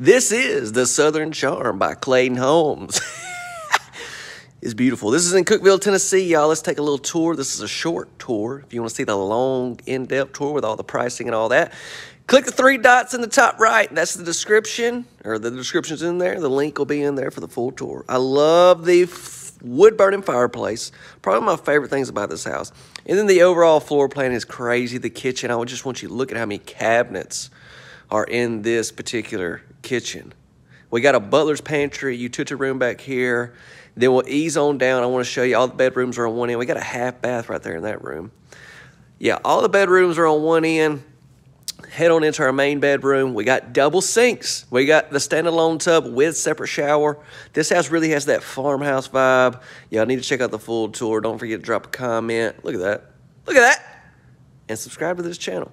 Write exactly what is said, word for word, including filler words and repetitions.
This is The Southern Charm by Clayton Homes. It's beautiful. This is in Cookeville, Tennessee, y'all. Let's take a little tour. This is a short tour. If you want to see the long, in-depth tour with all the pricing and all that, click the three dots in the top right. That's the description, or the description's in there. The link will be in there for the full tour. I love the wood-burning fireplace. Probably my favorite things about this house. And then the overall floor plan is crazy. The kitchen, I would just want you to look at how many cabinets are in this particular kitchen. We got a butler's pantry, utility room back here. Then we'll ease on down. I want to show you all the bedrooms are on one end. We got a half bath right there in that room. Yeah, all the bedrooms are on one end. Head on into our main bedroom. We got double sinks. We got the standalone tub with separate shower. This house really has that farmhouse vibe. Y'all need to check out the full tour. Don't forget to drop a comment. Look at that. Look at that. And subscribe to this channel.